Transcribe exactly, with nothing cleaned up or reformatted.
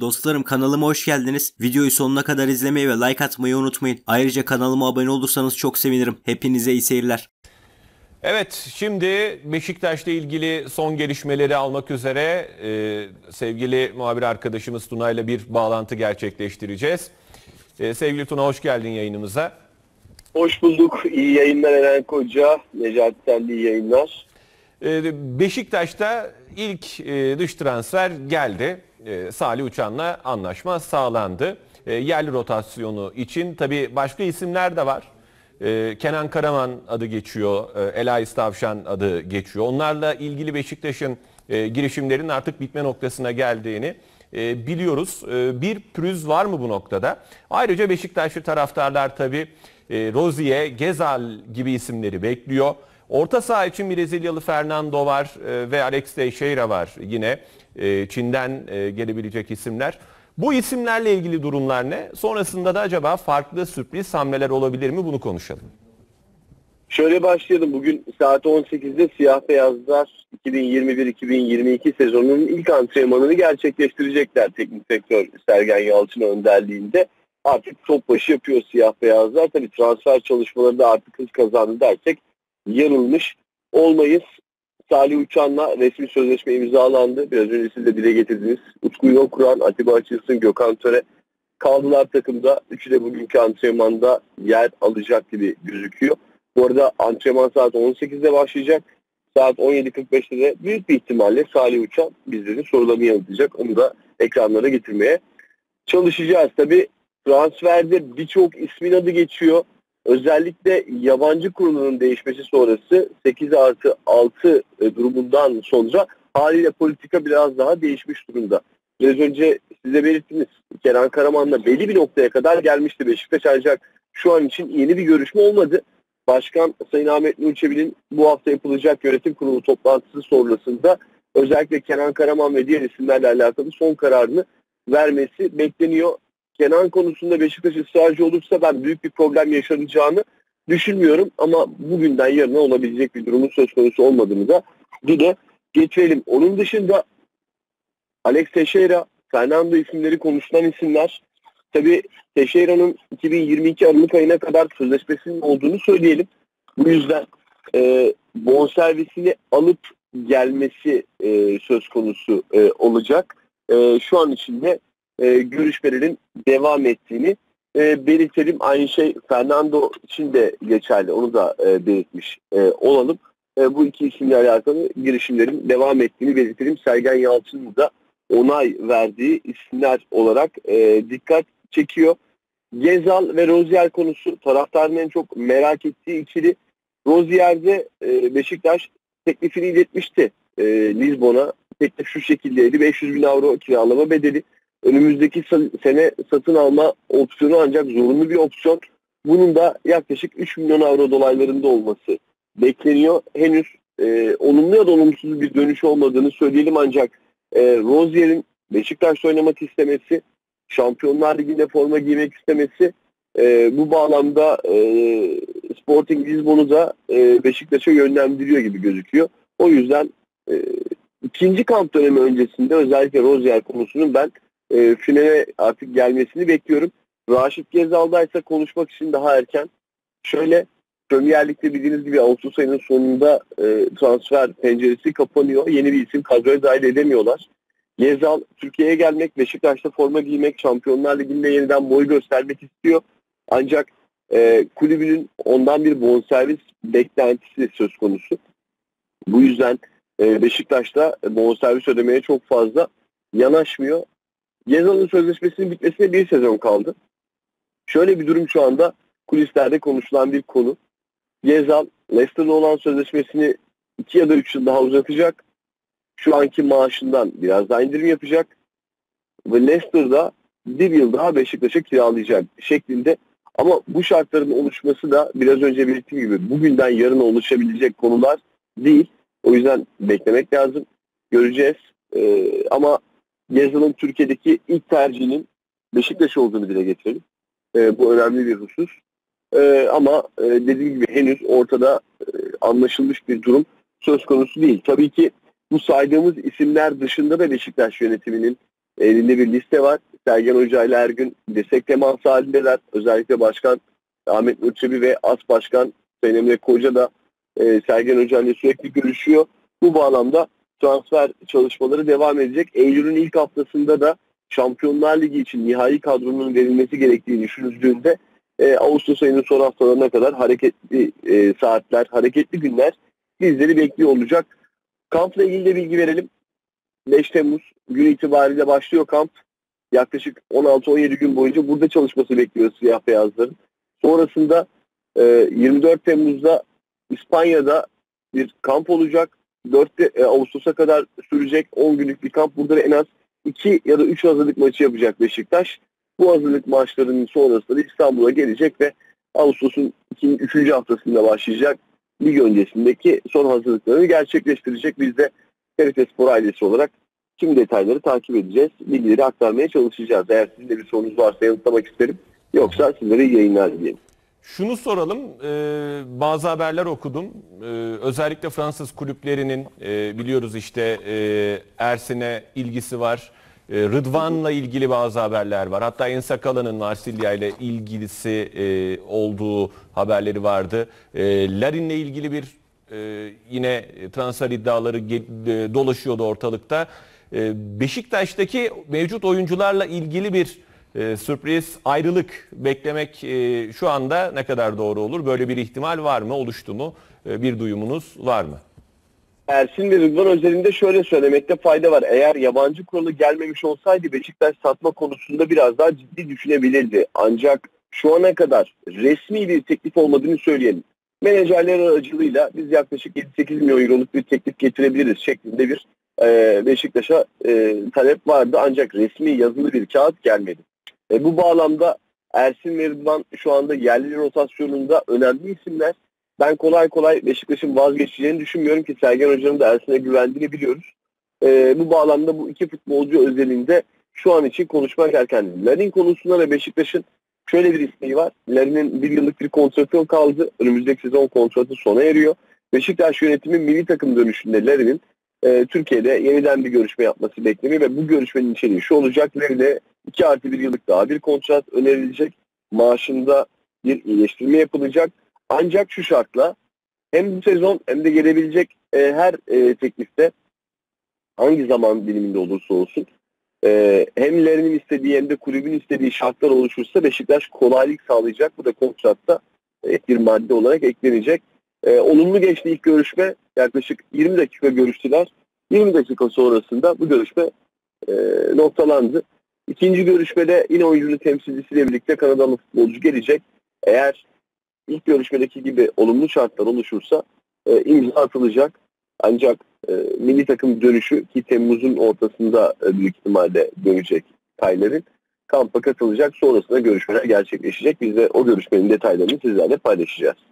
Dostlarım kanalıma hoş geldiniz. Videoyu sonuna kadar izlemeyi ve like atmayı unutmayın. Ayrıca kanalıma abone olursanız çok sevinirim. Hepinize iyi seyirler. Evet, şimdi Beşiktaş'la ilgili son gelişmeleri almak üzere e, sevgili muhabir arkadaşımız Tuna ile bir bağlantı gerçekleştireceğiz. E, sevgili Tuna, hoş geldin yayınımıza. Hoş bulduk. İyi yayınlar Eren Koca. Necati Senli, iyi yayınlar. E, Beşiktaş'ta ilk e, dış transfer geldi. E, Salih Uçan'la anlaşma sağlandı. E, yerli rotasyonu için tabii başka isimler de var. Ee, Kenan Karaman adı geçiyor, ee, Elayiz Tavşan adı geçiyor. Onlarla ilgili Beşiktaş'ın e, girişimlerin artık bitme noktasına geldiğini e, biliyoruz. E, bir pürüz var mı bu noktada? Ayrıca Beşiktaşlı taraftarlar tabii e, Rosier, Ghezzal gibi isimleri bekliyor. Orta saha için Brezilyalı Fernando var e, ve Alex Teixeira var yine. E, Çin'den e, gelebilecek isimler. Bu isimlerle ilgili durumlar ne? Sonrasında da acaba farklı sürpriz hamleler olabilir mi? Bunu konuşalım. Şöyle başlayalım. Bugün saat on sekizde Siyah Beyazlar iki bin yirmi bir iki bin yirmi iki sezonunun ilk antrenmanını gerçekleştirecekler. Teknik direktör Sergen Yalçın önderliğinde. Artık top başı yapıyor Siyah Beyazlar. Tabii transfer çalışmaları da artık hız kazandı dersek yanılmış olmayız. Salih Uçan'la resmi sözleşme imzalandı. Biraz önce siz de dile getirdiniz. Utku Yokuran, Atiba Açılsın, Gökhan Töre kaldılar takımda. Üçü de bugünkü antrenmanda yer alacak gibi gözüküyor. Bu arada antrenman saat on sekizde başlayacak. Saat on yedi kırk beşte de büyük bir ihtimalle Salih Uçan bizlerin sorularını yanıtlayacak. Onu da ekranlara getirmeye çalışacağız. Tabii transferde birçok ismin adı geçiyor. Özellikle yabancı kurulunun değişmesi sonrası sekiz artı altı durumundan sonra haliyle politika biraz daha değişmiş durumda. Biraz önce size belirttiniz, Kenan Karaman'la belli bir noktaya kadar gelmişti Beşiktaş, ancak şu an için yeni bir görüşme olmadı. Başkan Sayın Ahmet Nur Çebi'nin bu hafta yapılacak yönetim kurulu toplantısı sonrasında özellikle Kenan Karaman ve diğer isimlerle alakalı son kararını vermesi bekleniyor. Kenan konusunda Beşiktaş ısrarcı olursa ben büyük bir problem yaşanacağını düşünmüyorum. Ama bugünden yarına olabilecek bir durumun söz konusu olmadığını da dile getirelim. Onun dışında Alex Teixeira, Fernando isimleri konuşulan isimler. Tabii Teixeira'nın iki bin yirmi iki Aralık ayına kadar sözleşmesinin olduğunu söyleyelim. Bu yüzden e, bonservisini alıp gelmesi e, söz konusu e, olacak. E, şu an için de E, görüşmelerin devam ettiğini e, belirtelim. Aynı şey Fernando için de geçerli. Onu da e, belirtmiş e, olalım. E, bu iki isimle alakalı girişimlerin devam ettiğini belirtelim. Sergen Yalçın'ın da onay verdiği isimler olarak e, dikkat çekiyor. Ghezzal ve Rosier konusu taraftarın en çok merak ettiği ikili. Rozier'de e, Beşiktaş teklifini iletmişti e, Lisbon'a. Teklif şu şekildeydi: beş yüz bin avro kiralama bedeli. Önümüzdeki sene satın alma opsiyonu ancak zorunlu bir opsiyon. Bunun da yaklaşık üç milyon avro dolaylarında olması bekleniyor. Henüz e, olumlu ya da olumsuz bir dönüş olmadığını söyleyelim, ancak e, Rozier'in Beşiktaş'ta oynamak istemesi, Şampiyonlar Ligi'nde forma giymek istemesi e, bu bağlamda e, Sporting Lisbon'u da e, Beşiktaş'a yönlendiriyor gibi gözüküyor. O yüzden e, ikinci kamp dönemi öncesinde özellikle Rosier konusunun ben E, finale artık gelmesini bekliyorum. Raşit Ghezzal'daysa konuşmak için daha erken. Şöyle, Premier Lig'de bildiğiniz gibi Ağustos ayının sonunda e, transfer penceresi kapanıyor. Yeni bir isim kadroya dahil edemiyorlar. Ghezzal Türkiye'ye gelmek, Beşiktaş'ta forma giymek, Şampiyonlar Ligi'nde yeniden boy göstermek istiyor. Ancak e, kulübünün ondan bir bonservis beklentisi söz konusu. Bu yüzden e, Beşiktaş'ta bonservis ödemeye çok fazla yanaşmıyor. Ghezzal'ın sözleşmesinin bitmesine bir sezon kaldı. Şöyle bir durum şu anda kulislerde konuşulan bir konu. Ghezzal, Leicester'la olan sözleşmesini iki ya da üç yıl daha uzatacak. Şu anki maaşından biraz daha indirim yapacak. Ve Leicester'da bir yıl daha Beşiktaş'a kiralayacak şeklinde. Ama bu şartların oluşması da biraz önce belirttiğim gibi bugünden yarına oluşabilecek konular değil. O yüzden beklemek lazım. Göreceğiz. Ee, ama Ghezzal'ın Türkiye'deki ilk tercihinin Beşiktaş olduğunu dile getirelim. E, bu önemli bir husus. E, ama e, dediğim gibi henüz ortada e, anlaşılmış bir durum söz konusu değil. Tabii ki bu saydığımız isimler dışında da Beşiktaş yönetiminin elinde bir liste var. Sergen Hoca ile her gün destek teması halindeler. Özellikle Başkan Ahmet Nur Çebi ve As Başkan Peygamber Koca da e, Sergen Hoca ile sürekli görüşüyor. Bu bağlamda transfer çalışmaları devam edecek. Eylül'ün ilk haftasında da Şampiyonlar Ligi için nihai kadronun verilmesi gerektiği düşünüldüğünde e, Ağustos ayının son haftalarına kadar hareketli e, saatler, hareketli günler bizleri bekliyor olacak. Kampla ilgili de bilgi verelim. beş Temmuz gün itibariyle başlıyor kamp. Yaklaşık on altı on yedi gün boyunca burada çalışması bekliyor siyah beyazların. Sonrasında e, yirmi dört Temmuz'da İspanya'da bir kamp olacak. dört Ağustos'a kadar sürecek on günlük bir kamp. Burada en az iki ya da üç hazırlık maçı yapacak Beşiktaş. Bu hazırlık maçlarının sonrasında İstanbul'a gelecek ve Ağustos'un üçüncü haftasında başlayacak lig öncesindeki son hazırlıklarını gerçekleştirecek. Biz de T R T Spor ailesi olarak tüm detayları takip edeceğiz. Bilgileri aktarmaya çalışacağız. Eğer sizin de bir sorunuz varsa yanıtlamak isterim. Yoksa sizlere iyi yayınlar dilerim. Şunu soralım, ee, bazı haberler okudum. Ee, özellikle Fransız kulüplerinin e, biliyoruz işte e, Ersin'e ilgisi var. E, Rıdvan'la ilgili bazı haberler var. Hatta Ensakala'nın Marsilya ile ilgilisi e, olduğu haberleri vardı. E, Larin'le ilgili bir e, yine transfer iddiaları e, dolaşıyordu ortalıkta. E, Beşiktaş'taki mevcut oyuncularla ilgili bir Ee, sürpriz ayrılık beklemek e, şu anda ne kadar doğru olur? Böyle bir ihtimal var mı? Oluştu mu? E, bir duyumunuz var mı? Ersin ve Rıdvan özelinde şöyle söylemekte fayda var. Eğer yabancı kuralı gelmemiş olsaydı Beşiktaş satma konusunda biraz daha ciddi düşünebilirdi. Ancak şu ana kadar resmi bir teklif olmadığını söyleyelim. Menajerler aracılığıyla biz yaklaşık yedi sekiz milyon euroluk bir teklif getirebiliriz şeklinde bir e, Beşiktaş'a e, talep vardı. Ancak resmi yazılı bir kağıt gelmedi. E bu bağlamda Ersin ve Rıdvan şu anda yerli rotasyonunda önemli isimler. Ben kolay kolay Beşiktaş'ın vazgeçeceğini düşünmüyorum ki Sergen Hoca'nın da Ersin'e güvendiğini biliyoruz. E bu bağlamda bu iki futbolcu özelinde şu an için konuşmak erken. Larin konusunda da Beşiktaş'ın şöyle bir isteği var. Larin'in bir yıllık bir kontratı kaldı. Önümüzdeki sezon kontratı sona eriyor. Beşiktaş yönetimi milli takım dönüşünde Larin'in e, Türkiye'de yeniden bir görüşme yapması bekleniyor ve bu görüşmenin içeriği şu olacak. Larin'e iki artı bir yıllık daha bir kontrat önerilecek. Maaşında bir iyileştirme yapılacak. Ancak şu şartla hem bu sezon hem de gelebilecek e, her e, teklifte hangi zaman diliminde olursa olsun e, hem Larin'in istediği hem de kulübün istediği şartlar oluşursa Beşiktaş kolaylık sağlayacak. Bu da kontratta e, bir madde olarak eklenecek. E, olumlu geçti ilk görüşme. Yaklaşık yirmi dakika görüştüler. yirmi dakika sonrasında bu görüşme e, noktalandı. İkinci görüşmede yine oyuncunun temsilcisiyle birlikte Kanadalı futbolcu gelecek. Eğer ilk görüşmedeki gibi olumlu şartlar oluşursa e, imza atılacak. Ancak e, milli takım dönüşü ki Temmuz'un ortasında e, büyük ihtimalle dönecek Tayler'in kampa katılacak. Sonrasında görüşmeler gerçekleşecek. Biz de o görüşmenin detaylarını sizlerle paylaşacağız.